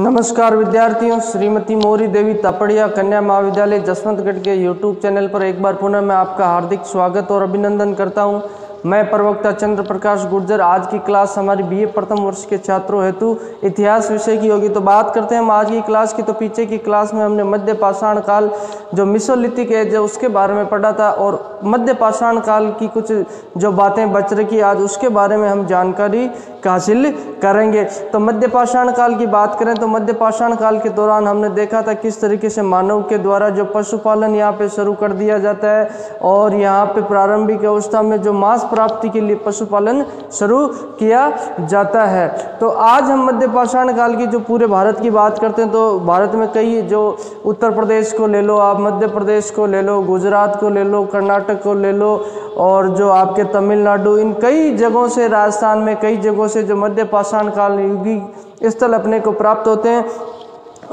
नमस्कार विद्यार्थियों, श्रीमती मोहरी देवी तापड़िया कन्या महाविद्यालय जसवंतगढ़ के YouTube चैनल पर एक बार पुनः मैं आपका हार्दिक स्वागत और अभिनंदन करता हूं। मैं प्रवक्ता चंद्रप्रकाश गुर्जर। आज की क्लास हमारी BA प्रथम वर्ष के छात्रों हेतु इतिहास विषय की होगी। तो बात करते हैं हम आज की क्लास की। तो पीछे की क्लास में हमने मध्य पाषाण काल जो मेसोलिथिक एज है उसके बारे में पढ़ा था, और मध्य पाषाण काल की कुछ जो बातें बच रही थी आज उसके बारे में हम जानकारी हासिल करेंगे। तो मध्य पाषाण काल की बात करें तो मध्य पाषाण काल के दौरान हमने देखा था किस तरीके से मानव के द्वारा जो पशुपालन यहाँ पे शुरू कर दिया जाता है, और यहाँ पे प्रारंभिक अवस्था में जो मांस प्राप्ति के लिए पशुपालन शुरू किया जाता है। तो आज हम मध्य पाषाण काल की जो पूरे भारत की बात करते हैं तो भारत में कई, जो उत्तर प्रदेश को ले लो आप, मध्य प्रदेश को ले लो, गुजरात को ले लो, कर्नाटक को ले लो, और जो आपके तमिलनाडु, इन कई जगहों से, राजस्थान में कई जगहों से जो मध्य पाषाण काल युगीन स्थल अपने को प्राप्त होते हैं।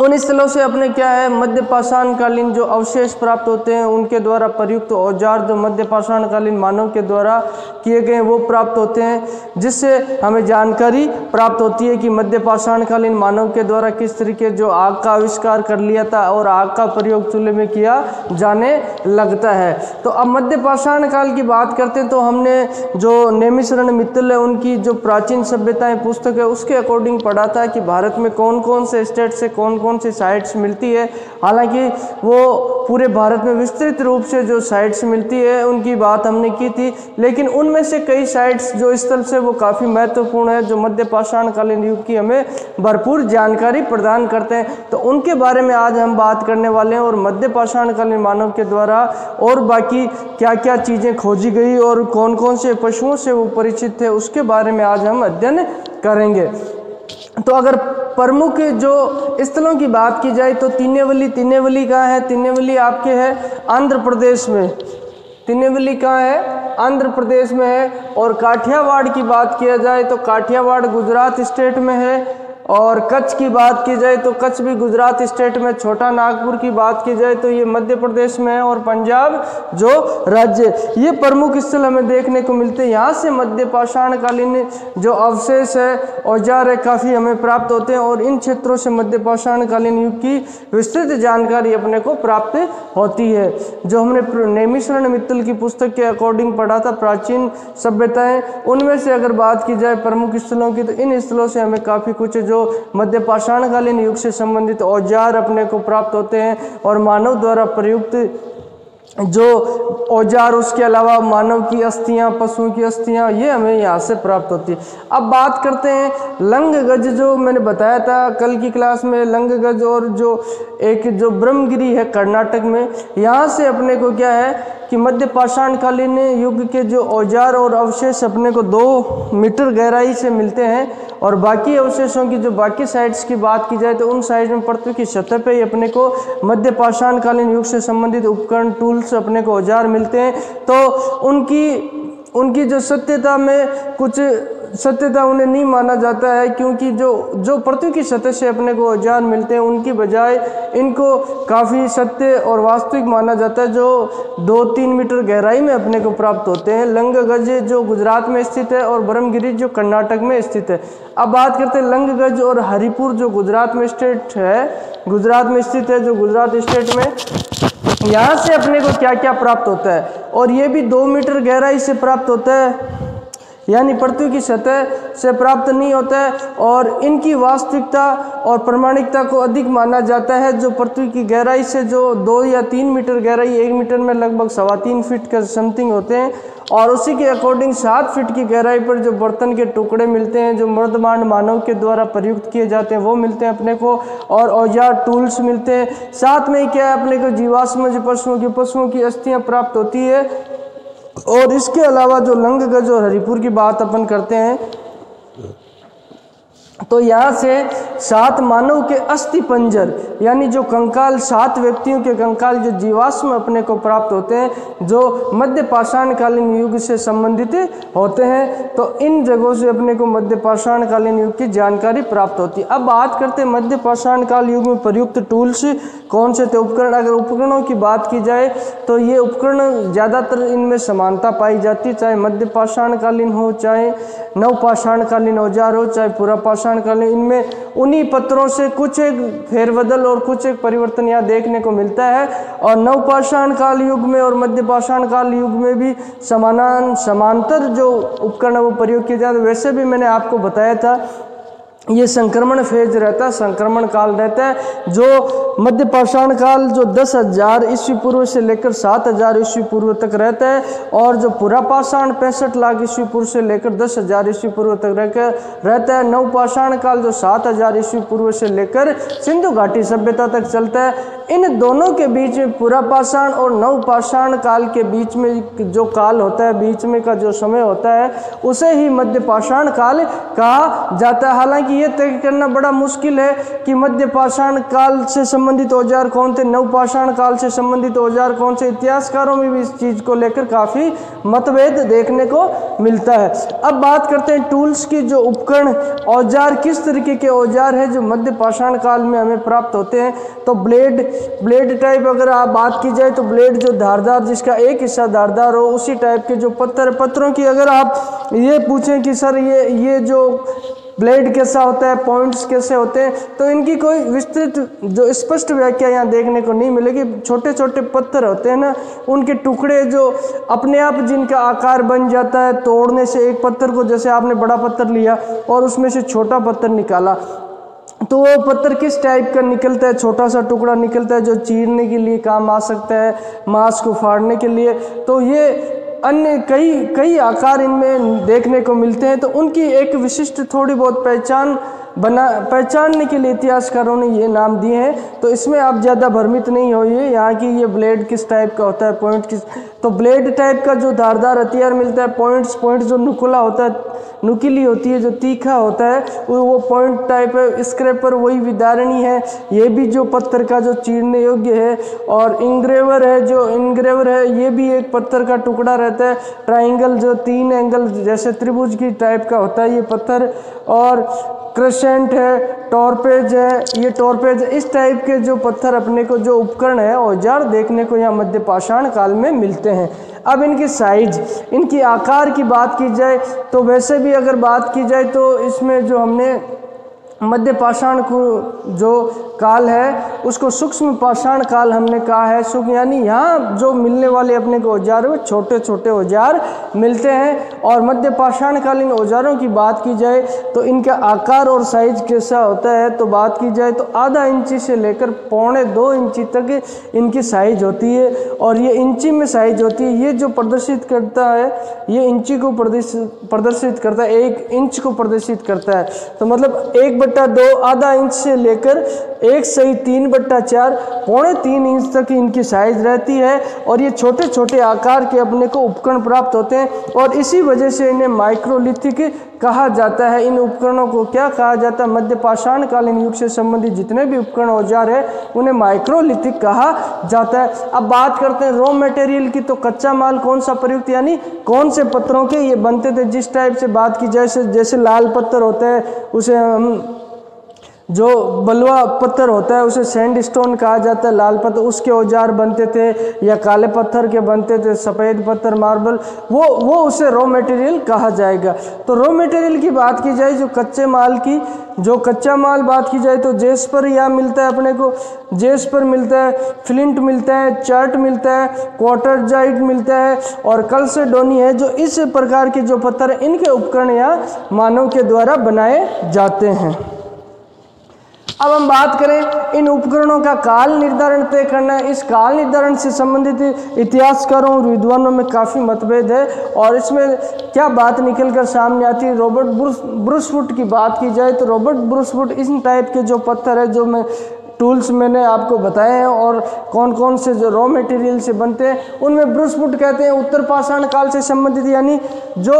उन स्थलों से अपने क्या है, मध्य पाषाणकालीन जो अवशेष प्राप्त होते हैं, उनके द्वारा प्रयुक्त औजार जो मध्य पाषाणकालीन मानव के द्वारा किए गए वो प्राप्त होते हैं, जिससे हमें जानकारी प्राप्त होती है कि मध्य पाषाणकालीन मानव के द्वारा किस तरीके जो आग का आविष्कार कर लिया था और आग का प्रयोग चूल्हे में किया जाने लगता है। तो अब मध्य पाषाण काल की बात करते हैं तो हमने जो नेमिशरण मित्तल है उनकी जो प्राचीन सभ्यताएँ पुस्तक है उसके अकॉर्डिंग पढ़ा था कि भारत में कौन कौन से स्टेट से कौन सी साइट्स मिलती है। हालांकि वो पूरे भारत में विस्तृत रूप से जो साइट्स मिलती है उनकी बात हमने की थी, लेकिन उनमें से कई साइट्स जो स्थल से वो काफ़ी महत्वपूर्ण है, जो मध्य पाषाणकालीन युग की हमें भरपूर जानकारी प्रदान करते हैं। तो उनके बारे में आज हम बात करने वाले हैं, और मध्य पाषाणकालीन मानव के द्वारा और बाकी क्या क्या चीज़ें खोजी गई और कौन कौन से पशुओं से वो परिचित थे उसके बारे में आज हम अध्ययन करेंगे। तो अगर प्रमुख जो स्थलों की बात की जाए तो तिनेवेली कहाँ है? तिनेवेली आपके है आंध्र प्रदेश में। तिनेवेली कहाँ है? आंध्र प्रदेश में है। और काठियावाड़ की बात किया जाए तो काठियावाड़ गुजरात स्टेट में है। और कच्छ की बात की जाए तो कच्छ भी गुजरात स्टेट में। छोटा नागपुर की बात की जाए तो ये मध्य प्रदेश में है। और पंजाब जो राज्य, ये प्रमुख स्थल हमें देखने को मिलते हैं। यहाँ से मध्य पाषाणकालीन जो अवशेष है, औजार है, काफ़ी हमें प्राप्त होते हैं, और इन क्षेत्रों से मध्य पाषाणकालीन युग की विस्तृत जानकारी अपने को प्राप्त होती है, जो हमने नेमिशरण मित्तल की पुस्तक के अकॉर्डिंग पढ़ा था। प्राचीन सभ्यताएँ, उनमें से अगर बात की जाए प्रमुख स्थलों की तो इन स्थलों से हमें काफ़ी कुछ मध्य पाषाणकालीन युग से संबंधित औजार अपने को प्राप्त होते हैं, और मानव द्वारा प्रयुक्त जो औजार, उसके अलावा मानव की अस्थियां, पशुओं की अस्थियां, ये हमें यहाँ से प्राप्त होती है। अब बात करते हैं लंगगज, जो मैंने बताया था कल की क्लास में, लंगगज और जो एक जो ब्रह्मगिरी है कर्नाटक में, यहाँ से अपने को क्या है कि मध्य पाषाणकालीन युग के जो औजार और अवशेष अपने को 2 मीटर गहराई से मिलते हैं। और बाकी अवशेषों की जो बाकी साइट्स की बात की जाए तो उन साइट में पृथ्वी की सतह पर ही अपने को मध्य पाषाणकालीन युग से संबंधित उपकरण, टूल्स अपने को औजार मिलते हैं। तो उनकी जो सत्यता में कुछ सत्यता उन्हें नहीं माना जाता है, क्योंकि जो पृथ्वी की सतह से अपने को औजार मिलते हैं उनकी बजाय इनको काफ़ी सत्य और वास्तविक माना जाता है, जो 2-3 मीटर गहराई में अपने को प्राप्त होते हैं। लंगगज जो गुजरात में स्थित है और ब्रह्मगिरी जो कर्नाटक में स्थित है। अब बात करते हैं लंगगज और हरिपुर जो गुजरात में स्थित है, जो गुजरात स्टेट में, यहाँ से अपने को क्या क्या प्राप्त होता है, और ये भी 2 मीटर गहराई से प्राप्त होता है, यानी पृथ्वी की सतह से प्राप्त नहीं होता है, और इनकी वास्तविकता और प्रामाणिकता को अधिक माना जाता है। जो पृथ्वी की गहराई से जो 2 या 3 मीटर गहराई, 1 मीटर में लगभग 3.25 फीट का समथिंग होते हैं, और उसी के अकॉर्डिंग 7 फीट की गहराई पर जो बर्तन के टुकड़े मिलते हैं, जो मृदभांड मानव के द्वारा प्रयुक्त किए जाते हैं, वो मिलते हैं अपने को, और औजार, टूल्स मिलते हैं। साथ में क्या है, अपने को जीवाश्म, जो पशुओं की अस्थियाँ प्राप्त होती है। और इसके अलावा जो लंगगज और हरिपुर की बात अपन करते हैं तो यहाँ से 7 मानव के अस्थि पंजर, यानी जो कंकाल, 7 व्यक्तियों के कंकाल, जो जीवाश्म अपने को प्राप्त होते हैं, जो मध्य पाषाणकालीन युग से संबंधित होते हैं। तो इन जगहों से अपने को मध्य पाषाणकालीन युग की जानकारी प्राप्त होती है। अब बात करते हैं मध्य पाषाणकाल युग में प्रयुक्त टूल्स कौन से थे, उपकरण। अगर उपकरणों की बात की जाए तो ये उपकरण ज़्यादातर इनमें समानता पाई जाती, चाहे मध्य पाषाणकालीन हो, चाहे नवपाषाणकालीन औजार हो, चाहे पूरा पाषाणकालीन, इनमें उन्हीं पत्थरों से कुछ एक फेरबदल और कुछ एक परिवर्तन यहाँ देखने को मिलता है। और नवपाषाण काल युग में और मध्य पाषाण काल युग में भी समानांतर जो उपकरण वो प्रयोग किए जाते, वैसे भी मैंने आपको बताया था ये संक्रमण फेज रहता है, संक्रमण काल रहता है, जो मध्य पाषाण काल जो 10,000 ईस्वी पूर्व से लेकर 7,000 ईस्वी पूर्व तक रहता है, और जो पूरा पाषाण 65,00,000 ईस्वी पूर्व से लेकर 10,000 ईस्वी पूर्व तक रहता है। नवपाषाण काल जो 7,000 ईस्वी पूर्व से लेकर सिंधु घाटी सभ्यता तक चलता है। इन दोनों के बीच में पूरा पाषाण और नवपाषाण काल के बीच में जो काल होता है, बीच में का जो समय होता है, उसे ही मध्य पाषाण काल कहा जाता है। हालांकि ये तय करना बड़ा मुश्किल है कि मध्य पाषाण काल से संबंधित औजार कौन थे, नवपाषाण काल से संबंधित औजार कौन से। इतिहासकारों में भी इस चीज़ को लेकर काफ़ी मतभेद देखने को मिलता है। अब बात करते हैं टूल्स की, जो उपकरण औजार, किस तरीके के औजार है जो मध्य पाषाण काल में हमें प्राप्त होते हैं। तो ब्लेड टाइप अगर आप बात की जाए तो ब्लेड जो धारदार, जिसका एक हिस्सा धारदार हो, उसी टाइप के जो पत्थरों की अगर आप ये पूछें कि सर ये जो ब्लेड कैसा होता है, पॉइंट्स कैसे होते हैं, तो इनकी कोई विस्तृत जो स्पष्ट व्याख्या यहाँ देखने को नहीं मिलेगी। छोटे छोटे पत्थर होते हैं ना, उनके टुकड़े जो अपने आप जिनका आकार बन जाता है तोड़ने से, एक पत्थर को जैसे आपने बड़ा पत्थर लिया और उसमें से छोटा पत्थर निकाला तो वो पत्थर किस टाइप का निकलता है, छोटा सा टुकड़ा निकलता है जो चीरने के लिए काम आ सकता है, मांस को फाड़ने के लिए। तो ये अन्य कई आकार इनमें देखने को मिलते हैं। तो उनकी एक विशिष्ट थोड़ी बहुत पहचानने के लिए इतिहासकारों ने ये नाम दिए हैं। तो इसमें आप ज़्यादा भ्रमित नहीं होइए यहाँ की ये ब्लेड किस टाइप का होता है, पॉइंट किस। तो ब्लेड टाइप का जो धारदार हथियार मिलता है, पॉइंट जो नुकीला होता है, नुकीली होती है, जो तीखा होता है, वो पॉइंट टाइप है। स्क्रैपर वही विदारणी है, ये भी जो पत्थर का जो चीरने योग्य है। और इंग्रेवर है ये भी एक पत्थर का टुकड़ा रहता है। ट्राइंगल जो 3 एंगल जैसे त्रिभुज की टाइप का होता है ये पत्थर। और क्रेसेंट है, टॉर्पेज है, ये टॉर्पेज। इस टाइप के जो पत्थर अपने को जो उपकरण है, औजार देखने को यहाँ मध्य पाषाण काल में मिलते हैं। अब इनकी साइज, इनकी आकार की बात की जाए तो वैसे भी अगर बात की जाए तो इसमें जो हमने मध्य पाषाण को जो काल है उसको सूक्ष्म पाषाण काल हमने कहा है। सूक्ष्म यानी यहाँ जो मिलने वाले अपने को औजार में छोटे छोटे औजार मिलते हैं। और मध्य पाषाण काल इन औजारों की बात की जाए तो इनका आकार और साइज कैसा होता है, तो बात की जाए तो 0.5 इंची से लेकर 1.25-2 इंची तक इनकी साइज होती है। और ये इंची में साइज होती है। ये जो प्रदर्शित करता है, ये इंची को प्रदर्शित करता है, 1 इंच को प्रदर्शित करता है। तो मतलब 1/2, 0.5 इंच से लेकर 1/3/4, 3.25 इंच तक इनकी साइज रहती है। और ये छोटे छोटे आकार के अपने को उपकरण प्राप्त होते हैं। और इसी वजह से इन्हें माइक्रोलिथिक कहा जाता है। इन उपकरणों को क्या कहा जाता है, मध्य पाषाण कालीन युग से संबंधित जितने भी उपकरण औजार है उन्हें माइक्रोलिथिक कहा जाता है। अब बात करते हैं रॉ मटेरियल की, तो कच्चा माल कौन सा प्रयुक्त, यानी कौन से पत्थरों के ये बनते थे। जिस टाइप से बात की जाए, जैसे लाल पत्थर होता है उसे हम, जो बलुआ पत्थर होता है उसे सैंडस्टोन कहा जाता है, लाल पत्थर, उसके औजार बनते थे, या काले पत्थर के बनते थे, सफ़ेद पत्थर, मार्बल, वो उसे रॉ मटेरियल कहा जाएगा। तो रॉ मटेरियल की बात की जाए, जो कच्चा माल बात की जाए तो जेस्पर या मिलता है अपने को, जेस्पर मिलता है, फ्लिंट मिलता है, चार्ट मिलता है, क्वार्टरजाइट मिलता है और कल्सेडोनी है। जो इस प्रकार के जो पत्थर, इनके उपकरण यहाँ मानव के द्वारा बनाए जाते हैं। अब हम बात करें इन उपकरणों का काल निर्धारण तय करना है। इस काल निर्धारण से संबंधित इतिहासकारों और विद्वानों में काफ़ी मतभेद है। और इसमें क्या बात निकल कर सामने आती है, रॉबर्ट ब्रूस फुट की बात की जाए तो रॉबर्ट ब्रूस फुट इस टाइप के जो पत्थर है, जो टूल्स मैंने आपको बताए हैं और कौन कौन से जो रॉ मटेरियल से बनते हैं, उनमें ब्रूस फुट कहते हैं उत्तर पाषाण काल से संबंधित, यानी जो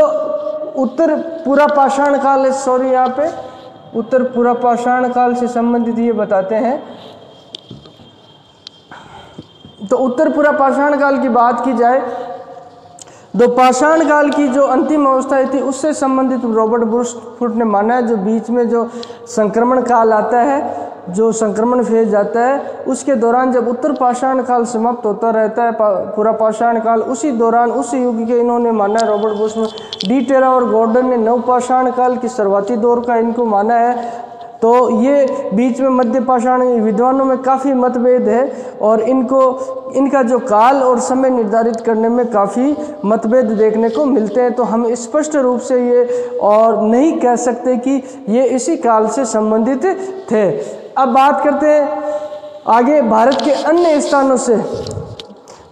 उत्तर पूरा पाषाण काल से संबंधित ये बताते हैं। तो उत्तर पूरा पाषाण काल की बात की जाए तो पाषाण काल की जो अंतिम अवस्था थी उससे संबंधित रॉबर्ट ब्रूस फुट ने माना है। जो बीच में जो संक्रमण काल आता है, जो संक्रमण फेज आता है, उसके दौरान जब उत्तर पाषाण काल समाप्त होता रहता है पूरा पाषाण काल, उसी दौरान उस युग के इन्होंने माना है, रॉबर्ट बुशम डी टेरा और गॉर्डन ने नव पाषाण काल की शुरुआती दौर का इनको माना है। तो ये बीच में मध्य पाषाण विद्वानों में काफ़ी मतभेद है और इनका जो काल और समय निर्धारित करने में काफ़ी मतभेद देखने को मिलते हैं। तो हम स्पष्ट रूप से ये और नहीं कह सकते कि ये इसी काल से संबंधित थे। अब बात करते हैं आगे भारत के अन्य स्थानों से।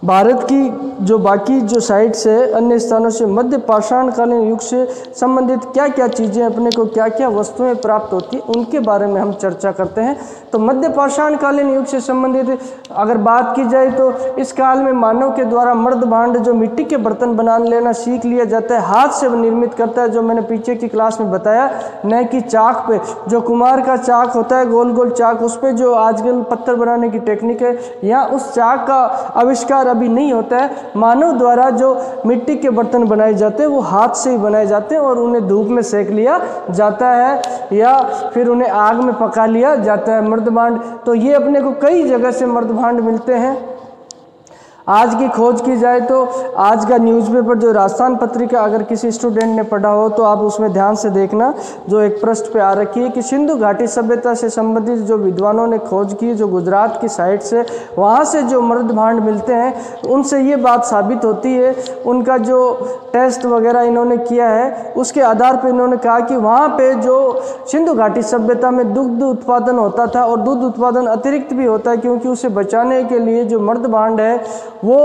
भारत की जो बाकी जो साइट्स है अन्य स्थानों से मध्य पाषाणकालीन युग से संबंधित क्या क्या चीज़ें अपने को क्या क्या वस्तुएं प्राप्त होती हैं उनके बारे में हम चर्चा करते हैं। तो मध्य पाषाणकालीन युग से संबंधित अगर बात की जाए तो इस काल में मानव के द्वारा मृदभांड जो मिट्टी के बर्तन बना लेना सीख लिया जाता है, हाथ से निर्मित करता है, जो मैंने पीछे की क्लास में बताया, न कि चाक पे, जो कुम्हार का चाक होता है गोल गोल चाक, उस पर जो आजकल पत्थर बनाने की टेक्निक है या उस चाक का आविष्कार अभी नहीं होता है। मानव द्वारा जो मिट्टी के बर्तन बनाए जाते हैं वो हाथ से ही बनाए जाते हैं और उन्हें धूप में सेक लिया जाता है या फिर उन्हें आग में पका लिया जाता है। मृदभांड, तो ये अपने को कई जगह से मृदभांड मिलते हैं। आज की खोज की जाए तो आज का न्यूज़पेपर जो राजस्थान पत्रिका अगर किसी स्टूडेंट ने पढ़ा हो तो आप उसमें ध्यान से देखना, जो एक पृष्ठ पे आ रखी है कि सिंधु घाटी सभ्यता से संबंधित जो विद्वानों ने खोज की, जो गुजरात की साइड से, वहाँ से जो मृदभांड मिलते हैं उनसे ये बात साबित होती है। उनका जो टेस्ट वगैरह इन्होंने किया है उसके आधार पर इन्होंने कहा कि वहाँ पर जो सिंधु घाटी सभ्यता में दुग्ध उत्पादन होता था और दूध उत्पादन अतिरिक्त भी होता है क्योंकि उसे बचाने के लिए जो मृदभांड है वो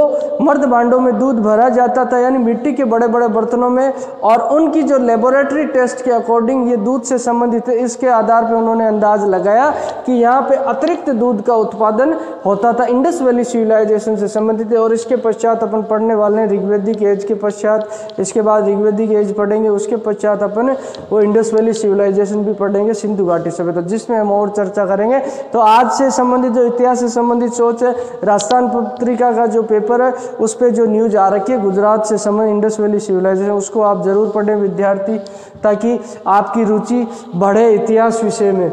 मृदभांडों में दूध भरा जाता था, यानी मिट्टी के बड़े बड़े बर्तनों में, और उनकी जो लेबोरेटरी टेस्ट के अकॉर्डिंग ये दूध से संबंधित है, इसके आधार पर उन्होंने अंदाज लगाया कि यहाँ पे अतिरिक्त दूध का उत्पादन होता था। इंडस वैली सिविलाइजेशन से संबंधित है और इसके पश्चात अपन पढ़ने वाले हैं ऋग्वेदिक एज के पश्चात, इसके बाद ऋग्वेदिक एज पढ़ेंगे, उसके पश्चात अपन वो इंडस वैली सिविलाइजेशन भी पढ़ेंगे, सिंधु घाटी सभ्यता जिसमें हम और चर्चा करेंगे। तो आज से संबंधित जो इतिहास से संबंधित सोच है, राजस्थान पत्रिका का जो पेपर है उस पे जो न्यूज़ आ रखी है गुजरात से संबंधित इंडस वैली सिविलाइजेशन, उसको आप ज़रूर पढ़ें विद्यार्थी, ताकि आपकी रुचि बढ़े इतिहास विषय में।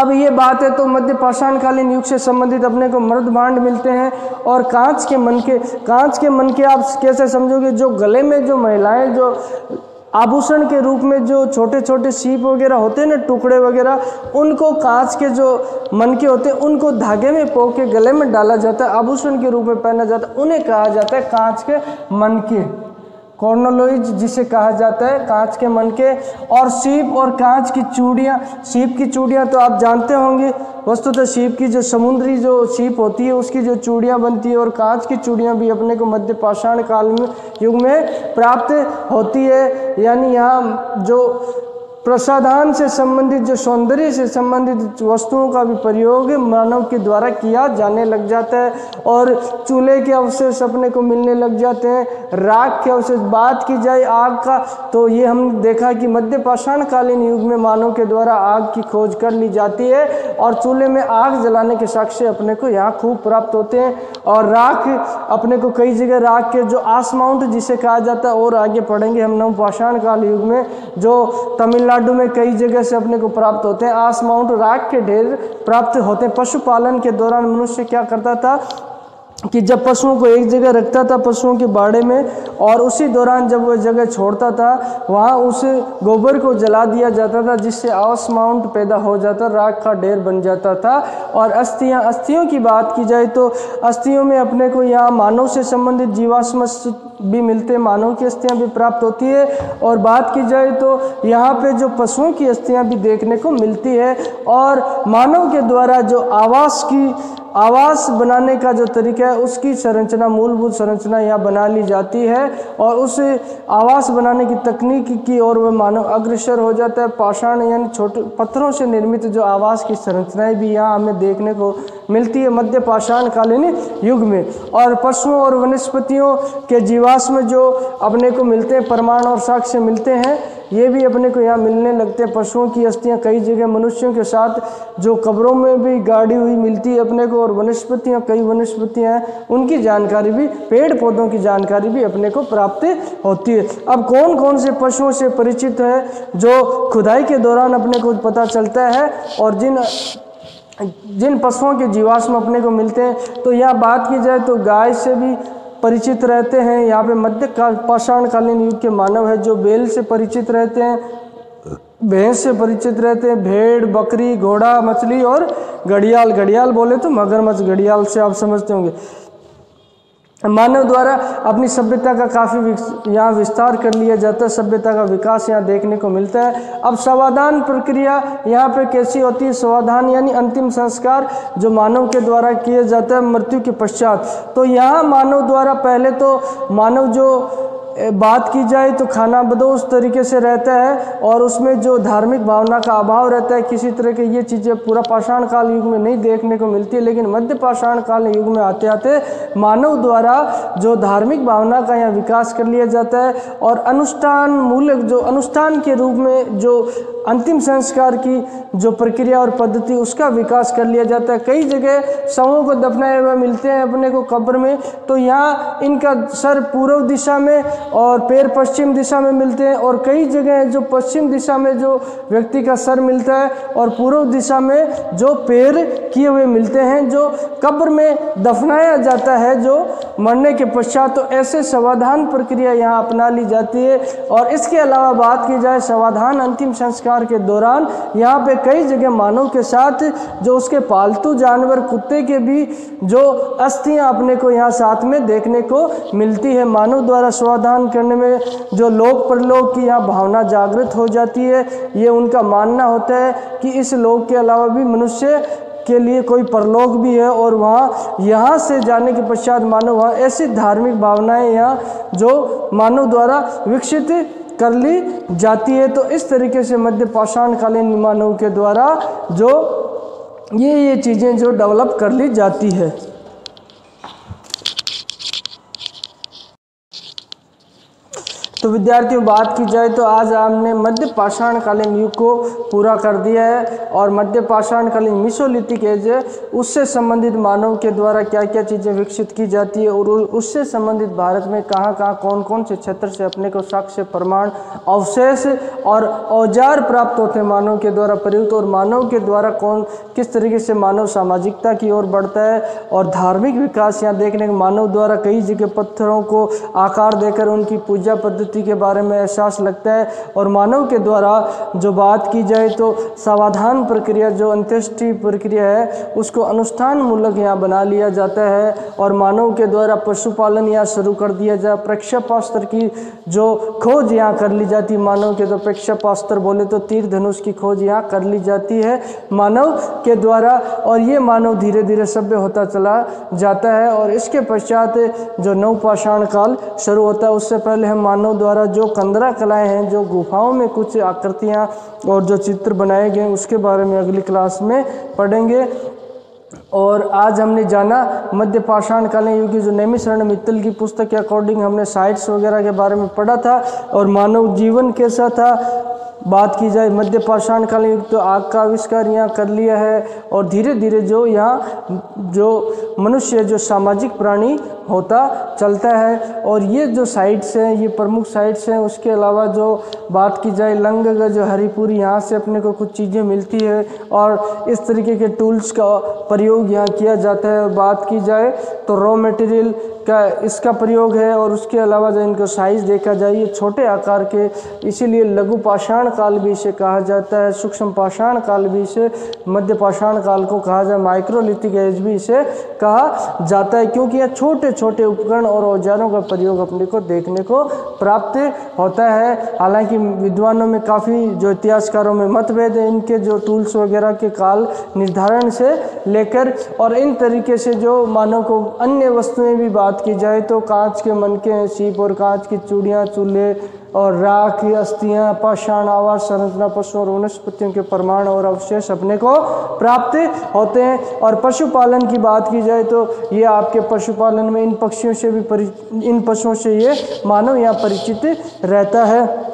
अब ये बात है तो मध्य पाषाणकालीन युग से संबंधित अपने को मृदभांड मिलते हैं और कांच के मनके आप कैसे समझोगे, जो गले में जो महिलाएं जो आभूषण के रूप में जो छोटे छोटे सीप वगैरह होते हैं ना, टुकड़े वगैरह, उनको कांच के जो मनके होते हैं उनको धागे में पो के गले में डाला जाता है, आभूषण के रूप में पहना जाता है, उन्हें कहा जाता है कांच के मनके, कॉर्नोलोइ जिसे कहा जाता है, कांच के मनके। और सीप और कांच की चूड़ियाँ, सीप की चूड़ियाँ तो आप जानते होंगे, वस्तुतः सीप की जो समुद्री जो सीप होती है उसकी जो चूड़ियाँ बनती है, और कांच की चूड़ियाँ भी अपने को मध्य पाषाण काल में युग में प्राप्त होती है। यानी यहाँ जो प्रसाधन से संबंधित जो सौंदर्य से संबंधित वस्तुओं का भी प्रयोग मानव के द्वारा किया जाने लग जाता है और चूल्हे के अवशेष अपने को मिलने लग जाते हैं, राख के अवशेष। बात की जाए आग का तो ये हम देखा कि मध्य पाषाणकालीन युग में मानव के द्वारा आग की खोज कर ली जाती है और चूल्हे में आग जलाने के साक्ष्य अपने को यहाँ खूब प्राप्त होते हैं। और राख अपने को कई जगह राख के जो आसमाउंट जिसे कहा जाता है, और आगे पढ़ेंगे हम नव पाषाणकाल युग में, जो तमिलनाडु में कई जगह से अपने को प्राप्त होते हैं, आसमाउंट राख के ढेर प्राप्त होते हैं। पशुपालन के दौरान मनुष्य क्या करता था कि जब पशुओं को एक जगह रखता था पशुओं के बाड़े में, और उसी दौरान जब वह जगह छोड़ता था वहाँ उस गोबर को जला दिया जाता था, जिससे आसमाउंट पैदा हो जाता, राख का ढेर बन जाता था। और अस्थियों की बात की जाए तो अस्थियों में अपने को यहाँ मानव से संबंधित जीवाश्म भी मिलते हैं, मानव की अस्थियाँ भी प्राप्त होती है। और बात की जाए तो यहाँ पर जो पशुओं की अस्थियाँ भी देखने को मिलती है। और मानव के द्वारा जो आवास बनाने का जो तरीका है उसकी संरचना, मूलभूत संरचना यहाँ बना ली जाती है और उस आवास बनाने की तकनीक की ओर वह मानव अग्रसर हो जाता है। पाषाण यानी छोटे पत्थरों से निर्मित जो आवास की संरचनाएं भी यहाँ हमें देखने को मिलती है मध्य पाषाणकालीन युग में। और पशुओं और वनस्पतियों के जीवाश्म जो अपने को मिलते हैं, प्रमाण और साक्ष्य मिलते हैं, ये भी अपने को यहाँ मिलने लगते हैं। पशुओं की अस्थियाँ कई जगह मनुष्यों के साथ जो कब्रों में भी गाड़ी हुई मिलती है अपने को, और वनस्पतियाँ, कई वनस्पतियाँ हैं, उनकी जानकारी भी, पेड़ पौधों की जानकारी भी अपने को प्राप्त होती है। अब कौन कौन से पशुओं से परिचित है जो खुदाई के दौरान अपने को पता चलता है और जिन पशुओं के जीवाश्म अपने को मिलते हैं, तो यहाँ बात की जाए तो गाय से भी परिचित रहते हैं। यहाँ पे मध्य पाषाणकालीन युग के मानव है जो बैल से परिचित रहते हैं, भैंस से परिचित रहते हैं, भेड़, बकरी, घोड़ा, मछली और घड़ियाल। घड़ियाल बोले तो मगरमच्छ, घड़ियाल से आप समझते होंगे। मानव द्वारा अपनी सभ्यता का काफ़ी यहाँ विस्तार कर लिया जाता है, सभ्यता का विकास यहाँ देखने को मिलता है। अब समाधान प्रक्रिया यहाँ पे कैसी होती है? समाधान यानी अंतिम संस्कार जो मानव के द्वारा किया जाता है मृत्यु के पश्चात। तो यहाँ मानव द्वारा पहले तो मानव जो बात की जाए तो खाना बदोश तरीके से रहता है और उसमें जो धार्मिक भावना का अभाव रहता है, किसी तरह के ये चीज़ें पूरा पाषाण काल युग में नहीं देखने को मिलती है। लेकिन मध्य पाषाण काल युग में आते आते मानव द्वारा जो धार्मिक भावना का यहाँ विकास कर लिया जाता है और अनुष्ठान मूलक जो अनुष्ठान के रूप में जो अंतिम संस्कार की जो प्रक्रिया और पद्धति उसका विकास कर लिया जाता है। कई जगह शवों को दफनाए हुए मिलते हैं अपने को कब्र में, तो यहाँ इनका सर पूर्व दिशा में और पैर पश्चिम दिशा में मिलते हैं। और कई जगह जो पश्चिम दिशा में जो व्यक्ति का सर मिलता है और पूर्व दिशा में जो पैर किए हुए मिलते हैं, जो कब्र में दफनाया जाता है जो मरने के पश्चात। तो ऐसे समाधान प्रक्रिया यहाँ अपना ली जाती है। और इसके अलावा बात की जाए समाधान अंतिम संस्कार के दौरान, यहाँ पे कई जगह मानव के साथ जो उसके पालतू जानवर कुत्ते के भी जो अस्थियाँ अपने को यहाँ साथ में देखने को मिलती है। मानव द्वारा समाधान करने में जो लोक परलोक की यहाँ भावना जागृत हो जाती है। ये उनका मानना होता है कि इस लोक के अलावा भी मनुष्य के लिए कोई परलोक भी है और वहाँ यहाँ से जाने के पश्चात मानव वहाँ ऐसी धार्मिक भावनाएं यहाँ जो मानव द्वारा विकसित कर ली जाती है। तो इस तरीके से मध्य पाषाणकालीन मानव के द्वारा जो ये चीज़ें जो डेवलप कर ली जाती है। तो विद्यार्थियों बात की जाए तो आज हमने मध्य पाषाणकालीन युग को पूरा कर दिया है और मध्य पाषाणकालीन मेसोलिथिक एज उससे संबंधित मानव के द्वारा क्या क्या चीज़ें विकसित की जाती है और उससे संबंधित भारत में कहाँ कहाँ कौन कौन से क्षेत्र से अपने को साक्ष्य, प्रमाण, अवशेष और औजार प्राप्त होते हैं मानव के द्वारा प्रयुक्त, और मानव के द्वारा किस तरीके से मानव सामाजिकता की ओर बढ़ता है और धार्मिक विकास यहाँ देखने को। मानव द्वारा कई जगह पत्थरों को आकार देकर उनकी पूजा पद्धति के बारे में एहसास लगता है। और मानव के द्वारा जो बात की जाए तो समाधान प्रक्रिया जो अंत्येष्टि प्रक्रिया है उसको अनुष्ठान मूलक यहाँ बना लिया जाता है। और मानव के द्वारा पशुपालन यहाँ शुरू कर दिया जाए, प्रक्षेपास्त्र की जो खोज यहाँ कर ली जाती है। मानव के द्वारा प्रक्षेपास्त्र बोले तो तीर धनुष की खोज यहाँ कर ली जाती है मानव के द्वारा। और ये मानव धीरे धीरे सभ्य होता चला जाता है और इसके पश्चात जो नवपाषाण काल शुरू होता है। उससे पहले हम मानव द्वारा जो कंदरा कलाएं हैं, जो गुफाओं में कुछ आकृतियाँ और जो चित्र बनाए गए उसके बारे में अगली क्लास में पढ़ेंगे। और आज हमने जाना मध्य पाषाणकालीन युग की जो नेमिशरण मित्तल की पुस्तक के अकॉर्डिंग हमने साइट्स वगैरह के बारे में पढ़ा था और मानव जीवन कैसा था। बात की जाए मध्य पाषाणकालीन युग तो आग का आविष्कार यहाँ कर लिया है और धीरे धीरे जो यहाँ जो मनुष्य जो सामाजिक प्राणी होता चलता है। और ये जो साइट्स हैं ये प्रमुख साइट्स हैं। उसके अलावा जो बात की जाए लंगगज, हरिपुर, यहाँ से अपने को कुछ चीज़ें मिलती है और इस तरीके के टूल्स का प्रयोग यहाँ किया जाता है। बात की जाए तो रॉ मटेरियल का इसका प्रयोग है। और उसके अलावा जो इनको साइज देखा जाए ये छोटे आकार के, इसीलिए लघु पाषाण काल भी इसे कहा जाता है, सूक्ष्म पाषाण काल भी इसे, मध्य पाषाण काल को कहा जाए माइक्रोलिथिक एज भी इसे कहा जाता है, क्योंकि यह छोटे छोटे उपकरण और औजारों का प्रयोग अपने को देखने को प्राप्त होता है। हालांकि विद्वानों में काफ़ी जो इतिहासकारों में मतभेद है इनके जो टूल्स वगैरह के काल निर्धारण से लेकर और इन तरीके से जो मानव को अन्य वस्तुएं भी बात की जाए तो कांच के मनके हैं, सीप और कांच की चूड़ियाँ, चूल्हे और राख की अस्थियाँ, पाषाण आवास संरचना, पशु और वनस्पतियों के प्रमाण और अवशेष अपने को प्राप्त होते हैं। और पशुपालन की बात की जाए तो ये आपके पशुपालन में इन पशुओं से ये मानव यहाँ परिचित रहता है।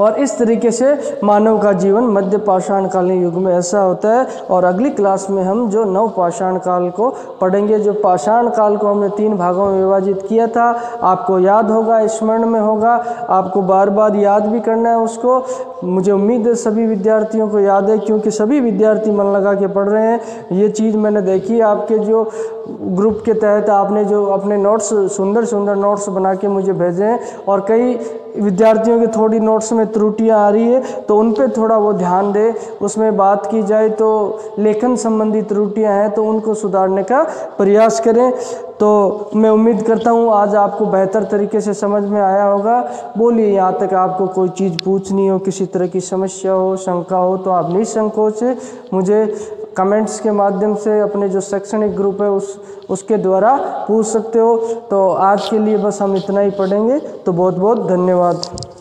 और इस तरीके से मानव का जीवन मध्य पाषाणकालीन युग में ऐसा होता है। और अगली क्लास में हम जो नव पाषाण काल को पढ़ेंगे। जो पाषाण काल को हमने 3 भागों में विभाजित किया था, आपको याद होगा, स्मरण में होगा, आपको बार बार याद भी करना है उसको। मुझे उम्मीद है सभी विद्यार्थियों को याद है क्योंकि सभी विद्यार्थी मन लगा के पढ़ रहे हैं। ये चीज़ मैंने देखी आपके जो ग्रुप के तहत आपने जो अपने नोट्स सुंदर सुंदर नोट्स बना के मुझे भेजे हैं और कई विद्यार्थियों की थोड़ी नोट्स में त्रुटियां आ रही है तो उन पे थोड़ा वो ध्यान दे। उसमें बात की जाए तो लेखन संबंधी त्रुटियां हैं तो उनको सुधारने का प्रयास करें। तो मैं उम्मीद करता हूँ आज आपको बेहतर तरीके से समझ में आया होगा। बोलिए, यहाँ तक आपको कोई चीज़ पूछनी हो, किसी तरह की समस्या हो, शंका हो तो आप निसंकोच मुझे कमेंट्स के माध्यम से अपने जो शैक्षणिक ग्रुप है उसके द्वारा पूछ सकते हो। तो आज के लिए बस हम इतना ही पढ़ेंगे। तो बहुत बहुत धन्यवाद।